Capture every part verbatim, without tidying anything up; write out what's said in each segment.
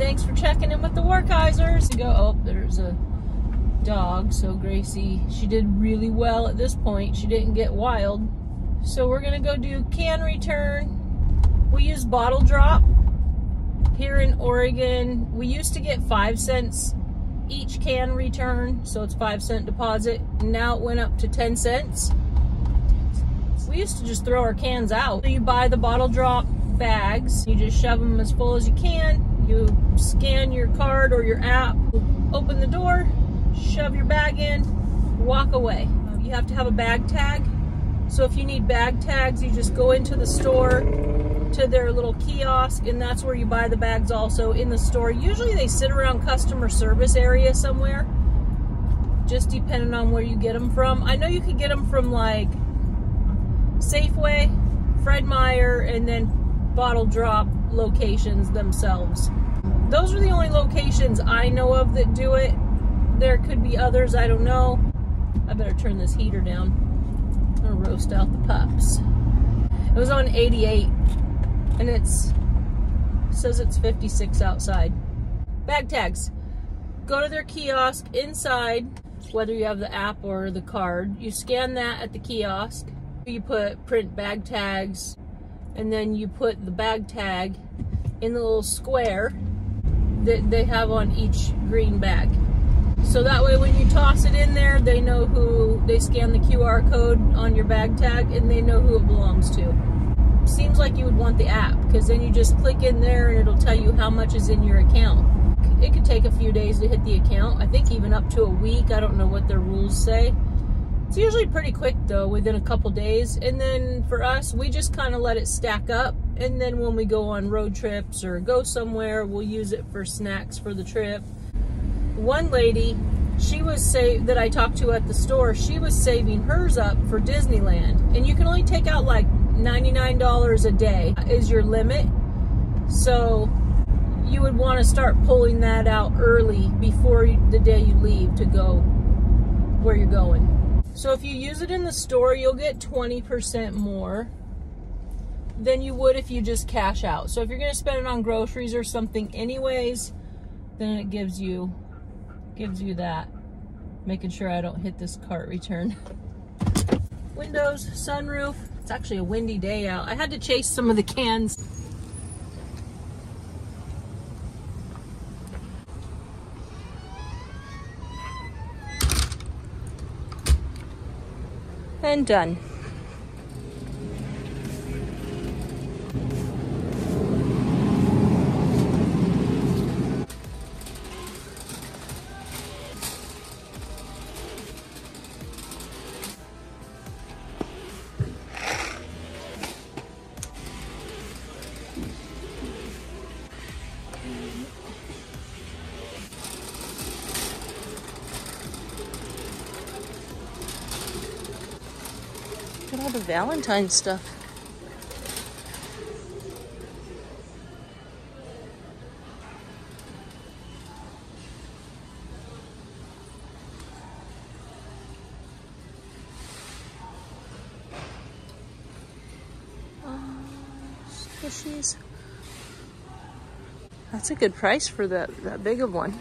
Thanks for checking in with the Werkheisers. Go, oh, there's a dog. So Gracie, she did really well at this point. She didn't get wild. So we're gonna go do can return. We use Bottle Drop here in Oregon. We used to get five cents each can return, so it's five cent deposit. Now it went up to ten cents. We used to just throw our cans out. So you buy the Bottle Drop bags, you just shove them as full as you can, you scan your card or your app, open the door, shove your bag in, walk away. You have to have a bag tag, so if you need bag tags, you just go into the store to their little kiosk, and that's where you buy the bags also in the store. Usually they sit around customer service area somewhere, just depending on where you get them from. I know you could get them from like Safeway, Fred Meyer, and then Bottle Drop locations themselves. Those are the only locations I know of that do it. There could be others, I don't know. I better turn this heater down. I'm gonna roast out the pups. It was on eighty-eight, and it's, it says it's fifty-six outside. Bag tags. Go to their kiosk inside, whether you have the app or the card. You scan that at the kiosk. You put print bag tags, and then you put the bag tag in the little square that they have on each green bag. So that way when you toss it in there, they know who, they scan the Q R code on your bag tag and they know who it belongs to. Seems like you would want the app, because then you just click in there and it'll tell you how much is in your account. It could take a few days to hit the account, I think even up to a week. I don't know what their rules say. It's usually pretty quick though, within a couple days. And then for us, we just kind of let it stack up. And then when we go on road trips or go somewhere, we'll use it for snacks for the trip. One lady, she was saving, that I talked to at the store, she was saving hers up for Disneyland. And you can only take out like ninety-nine dollars a day is your limit. So you would want to start pulling that out early before the day you leave to go where you're going. So if you use it in the store, you'll get twenty percent more than you would if you just cash out. So if you're going to spend it on groceries or something anyways, then it gives you gives you that. Making sure I don't hit this cart return. Windows, sunroof. It's actually a windy day out. I had to chase some of the cans. And done. Look at all the Valentine's stuff. Oh, Squishies. That's a good price for that, that big of one.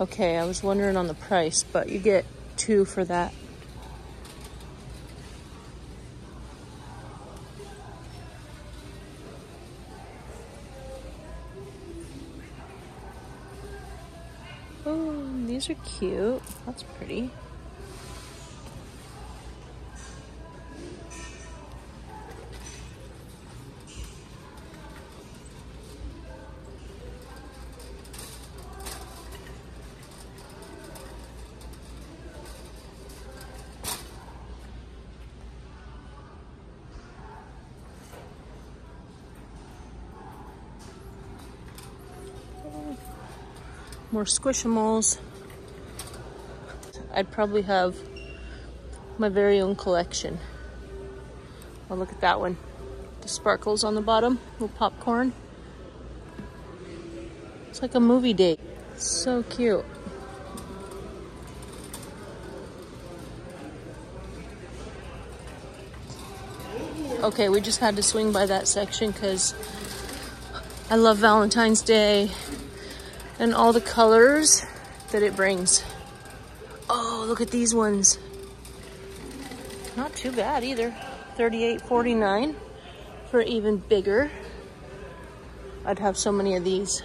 Okay, I was wondering on the price, but you get two for that. Oh, these are cute. That's pretty. More Squishmals. I'd probably have my very own collection. Oh, look at that one. The sparkles on the bottom, little popcorn. It's like a movie date. It's so cute. Okay, we just had to swing by that section because I love Valentine's Day and all the colors that it brings. Oh, look at these ones. Not too bad either. thirty-eight forty-nine for even bigger. I'd have so many of these.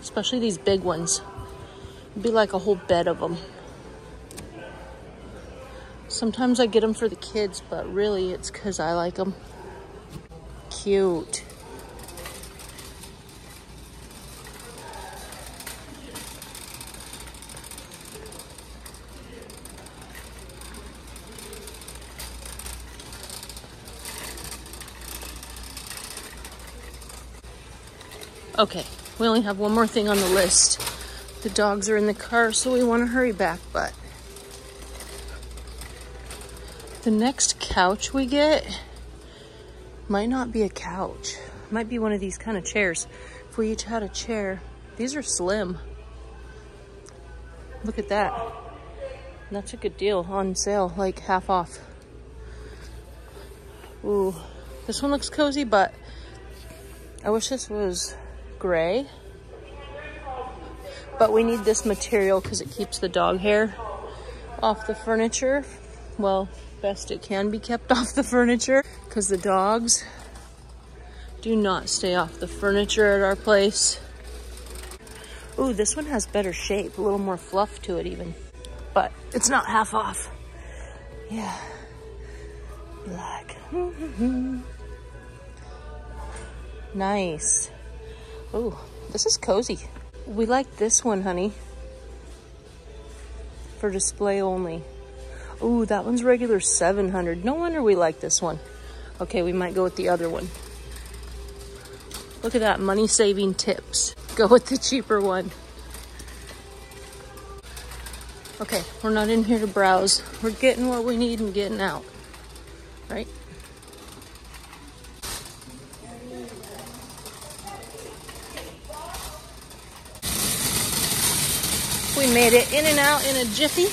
Especially these big ones. It'd be like a whole bed of them. Sometimes I get them for the kids, but really it's because I like them. Cute. Okay, we only have one more thing on the list. The dogs are in the car, so we want to hurry back, but the next couch we get might not be a couch. It might be one of these kind of chairs. If we each had a chair, these are slim. Look at that. That's a good deal on sale, like half off. Ooh, this one looks cozy, but I wish this was gray, but we need this material because it keeps the dog hair off the furniture. Well, best it can be kept off the furniture because the dogs do not stay off the furniture at our place. Ooh, this one has better shape, a little more fluff to it even, but it's not half off. Yeah, black. Nice. Oh, this is cozy. We like this one, honey. For display only. Oh, that one's regular seven hundred. No wonder we like this one. Okay, we might go with the other one. Look at that, money saving tips. Go with the cheaper one. Okay, we're not in here to browse. We're getting what we need and getting out, right? We made it in and out in a jiffy.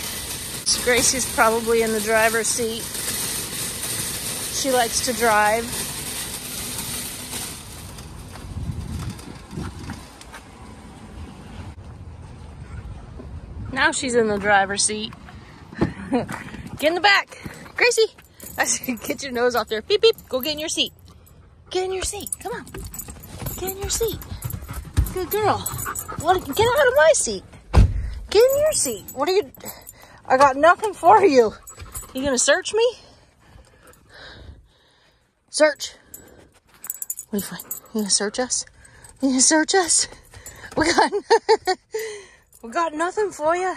Gracie's probably in the driver's seat. She likes to drive. Now she's in the driver's seat. Get in the back. Gracie, I said, get your nose off there. Beep, beep, go get in your seat. Get in your seat, come on. Get in your seat. Good girl. What, get out of my seat. Get in your seat. What are you? I got nothing for you. You gonna search me? Search. What do you find? You gonna search us? You gonna search us? We got we got nothing for you.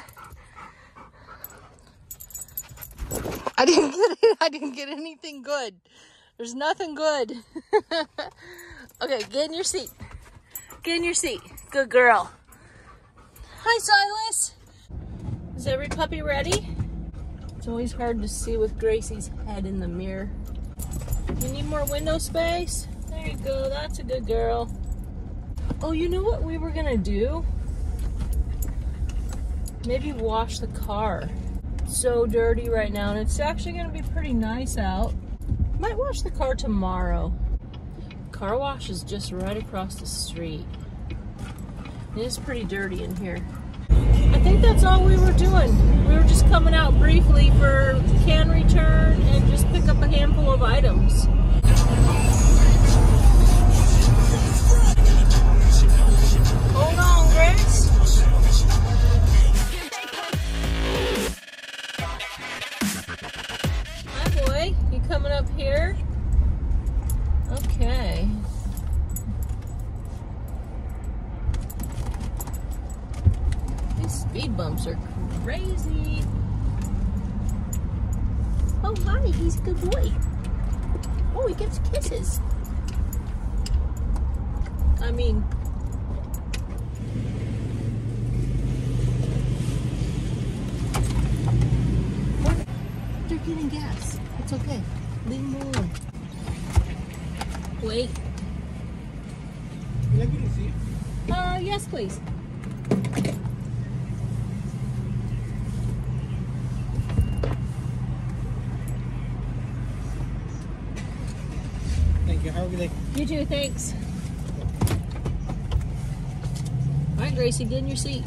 I didn't get it. I didn't get anything good. There's nothing good. Okay, get in your seat. Get in your seat. Good girl. Hi, Silas. Is every puppy ready? It's always hard to see with Gracie's head in the mirror. You need more window space? There you go, that's a good girl. Oh, you know what we were gonna do? Maybe wash the car. It's so dirty right now, and it's actually gonna be pretty nice out. Might wash the car tomorrow. Car wash is just right across the street. It is pretty dirty in here. I think that's all we were doing. We were just coming out briefly for can return and just pick up a handful of items. Hold on, Grace. Hi, boy. You coming up here? Okay. Speed bumps are crazy. Oh, hi, he's a good boy. Oh, he gives kisses. I mean, they're getting gas. It's okay. Leave him alone. Wait. Can I get a seat? Uh, yes, please. Thank you. How are we like? You too. Thanks. All right, Gracie, get in your seat.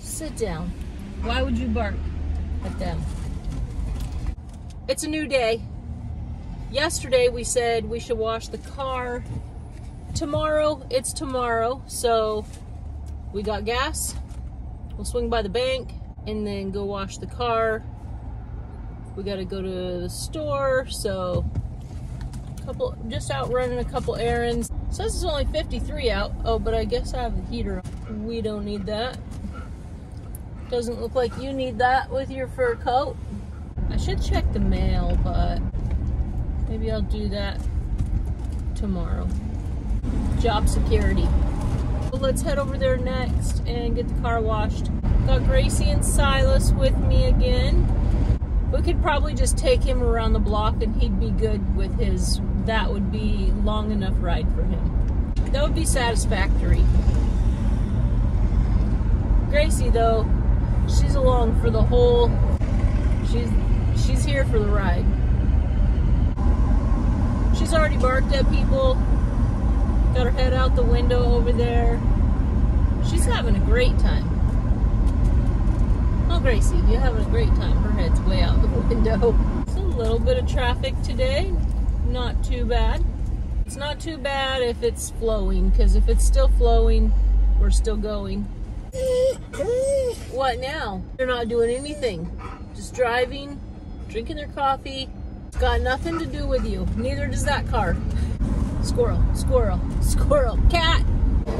Sit down. Why would you bark at them? It's a new day. Yesterday we said we should wash the car. Tomorrow, it's tomorrow. So we got gas. We'll swing by the bank and then go wash the car. We gotta go to the store. So a couple, just out running a couple errands. So this is only fifty-three out. Oh, but I guess I have the heater on. We don't need that. Doesn't look like you need that with your fur coat. I should check the mail, but maybe I'll do that tomorrow. Job security. Well, let's head over there next and get the car washed. Got Gracie and Silas with me again. We could probably just take him around the block and he'd be good with his, that would be long enough ride for him. That would be satisfactory. Gracie though, she's along for the whole, she's she's here for the ride. She's already barked at people, got her head out the window over there. She's having a great time. Oh Gracie, you're having a great time. Her head's way out the window. It's a little bit of traffic today, not too bad. It's not too bad if it's flowing, because if it's still flowing, we're still going. What now? They're not doing anything. Just driving, drinking their coffee. It's got nothing to do with you. Neither does that car. Squirrel, squirrel, squirrel, cat.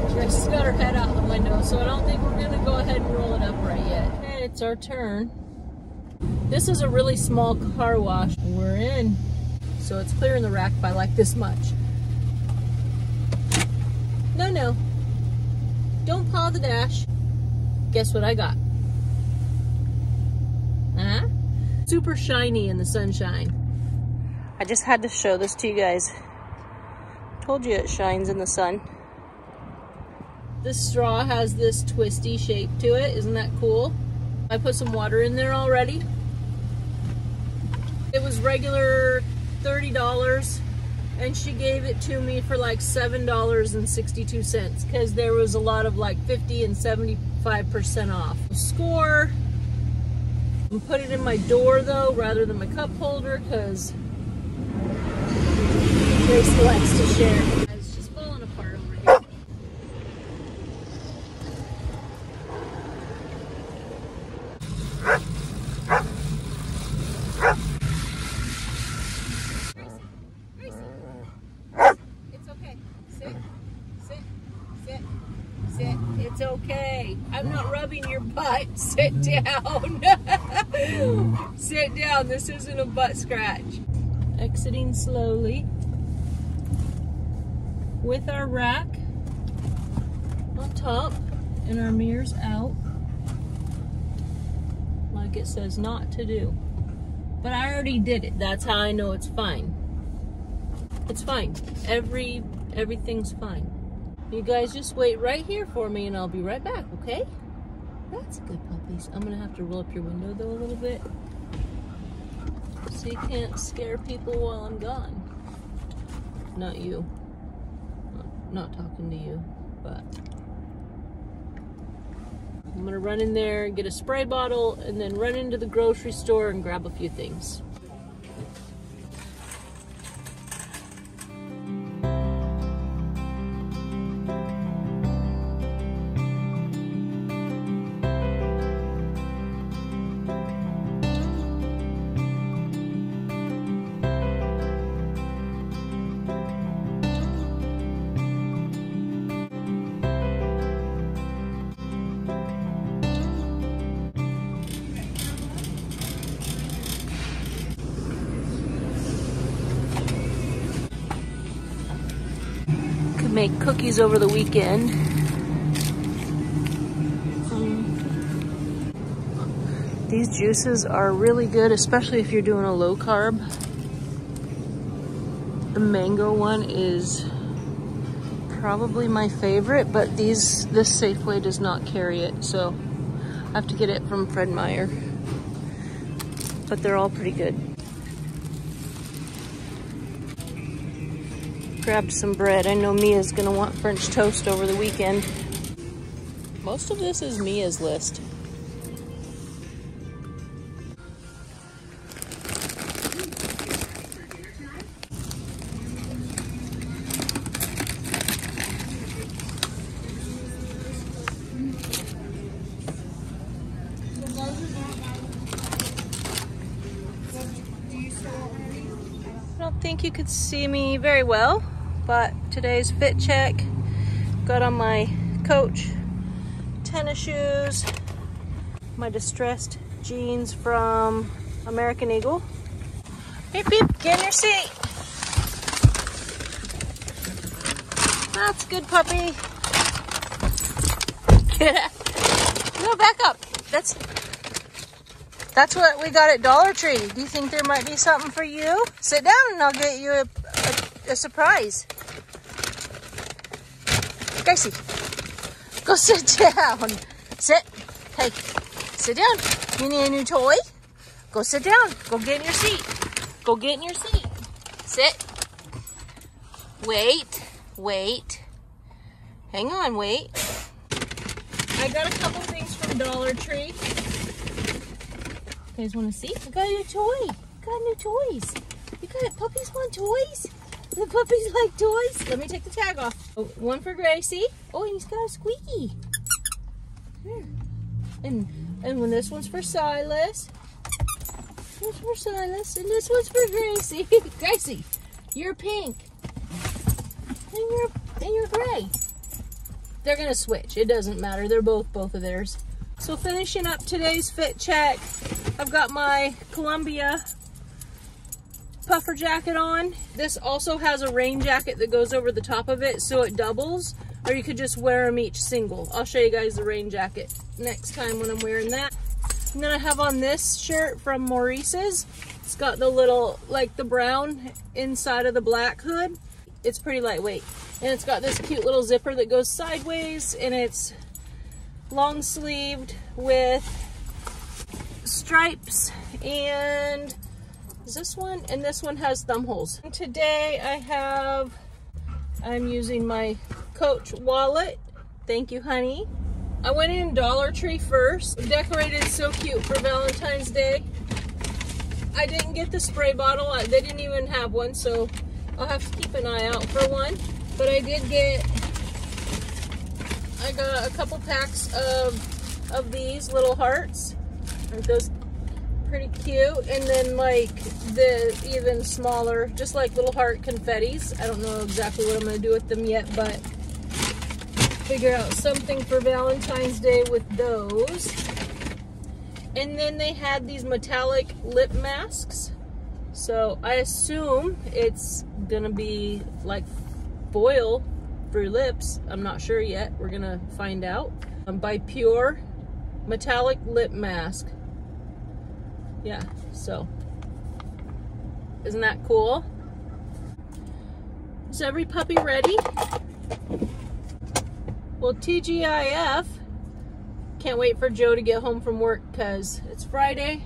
Gracie's got her head out the window, so I don't think we're gonna go ahead and roll it up right yet. Okay, it's our turn. This is a really small car wash. We're in. So it's clearing the rack by like this much. No, no. Don't paw the dash. Guess what I got? Huh? Super shiny in the sunshine. I just had to show this to you guys. Told you it shines in the sun. This straw has this twisty shape to it. Isn't that cool? I put some water in there already. It was regular thirty dollars and she gave it to me for like seven dollars and sixty-two cents because there was a lot of like fifty and seventy-five percent off. Score. I'm put it in my door though rather than my cup holder because Gracie likes to share. It's just falling apart over here. Sit down. Sit down. This isn't a butt scratch. Exiting slowly with our rack on top and our mirrors out like it says not to do. But I already did it. That's how I know it's fine. It's fine. Every everything's fine. You guys just wait right here for me and I'll be right back, okay? That's good puppies. I'm gonna have to roll up your window though a little bit so you can't scare people while I'm gone. Not you. Not, not talking to you, but I'm gonna run in there and get a spray bottle and then run into the grocery store and grab a few things. Make cookies over the weekend. Um, these juices are really good, especially if you're doing a low carb. The mango one is probably my favorite, but these this Safeway does not carry it, so have to get it from Fred Meyer, but they're all pretty good. Grabbed some bread. I know Mia's gonna want French toast over the weekend. Most of this is Mia's list. I don't think you could see me very well, but today's fit check. Got on my Coach tennis shoes, my distressed jeans from American Eagle. Beep beep, get in your seat. That's good, puppy. Get out. No, back up. That's that's what we got at Dollar Tree. Do you think there might be something for you? Sit down and I'll get you a, a, a surprise. Gracie. Go sit down. Sit. Hey, sit down. You need a new toy? Go sit down. Go get in your seat. Go get in your seat. Sit. Wait. Wait. Hang on, wait. I got a couple things from Dollar Tree. You guys want to see? I got a new toy. I got new toys. You got puppies want toys? The puppies like toys? Let me take the tag off. Oh, one for Gracie. Oh, and he's got a squeaky. Here. And and when this one's for Silas. This one's for Silas. And this one's for Gracie. Gracie, you're pink. And you're and you're gray. They're gonna switch. It doesn't matter. They're both both of theirs. So finishing up today's fit check. I've got my Columbia puffer jacket on. This also has a rain jacket that goes over the top of it, so it doubles, or you could just wear them each single. I'll show you guys the rain jacket next time when I'm wearing that. And then I have on this shirt from Maurice's. It's got the little, like the brown inside of the black hood. It's pretty lightweight. And it's got this cute little zipper that goes sideways, and it's long sleeved with stripes, and this one and this one has thumb holes. And today I have, I'm using my Coach wallet. Thank you, honey. I went in Dollar Tree first. Decorated so cute for Valentine's Day. I didn't get the spray bottle. They didn't even have one, so I'll have to keep an eye out for one. But I did get, I got a couple packs of, of these little hearts. Aren't those pretty cute? And then like the even smaller, just like little heart confettis. I don't know exactly what I'm gonna do with them yet, but figure out something for Valentine's Day with those. And then they had these metallic lip masks. So I assume it's gonna be like foil for your lips. I'm not sure yet. We're gonna find out. Um, by Pure metallic lip mask. Yeah, so isn't that cool? Is every puppy ready? Well, T G I F, can't wait for Joe to get home from work because it's Friday,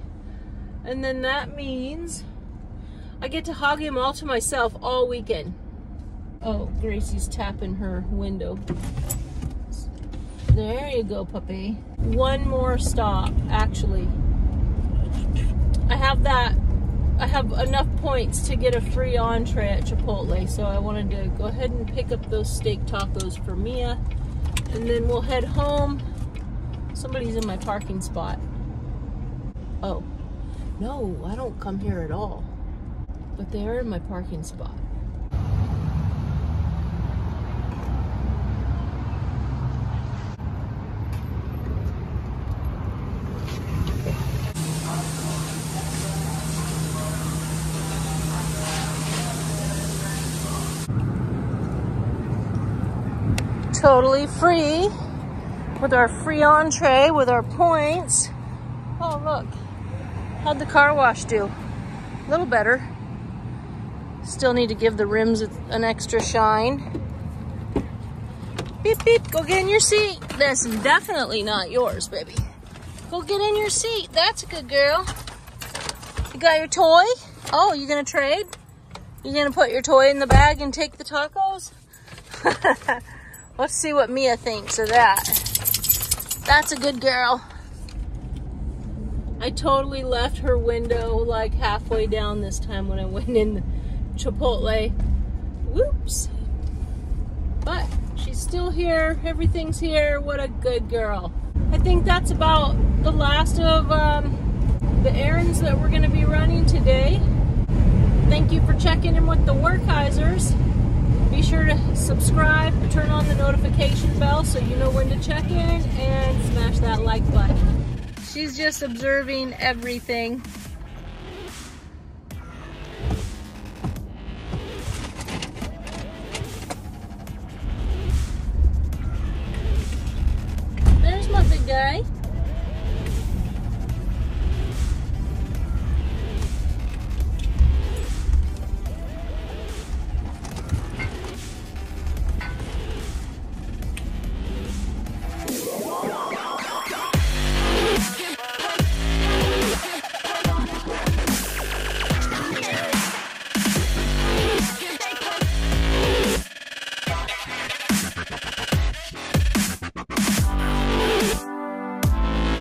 and then that means I get to hog him all to myself all weekend. Oh, Gracie's tapping her window. There you go, puppy. One more stop, actually. I have that, I have enough points to get a free entree at Chipotle, so I wanted to go ahead and pick up those steak tacos for Mia, and then we'll head home. Somebody's in my parking spot. Oh, no, I don't come here at all, but they are in my parking spot. Totally free with our free entree, with our points. Oh, look, how'd the car wash do? A little better. Still need to give the rims an extra shine. Beep, beep, go get in your seat. That's definitely not yours, baby. Go get in your seat. That's a good girl. You got your toy? Oh, you gonna trade? You gonna put your toy in the bag and take the tacos? Let's see what Mia thinks of that. That's a good girl. I totally left her window like halfway down this time when I went in the Chipotle. Whoops. But she's still here. Everything's here. What a good girl. I think that's about the last of um, the errands that we're going to be running today. Thank you for checking in with the Werkheisers. Be sure to subscribe, turn on the notification bell so you know when to check in, and smash that like button. She's just observing everything. There's my big guy.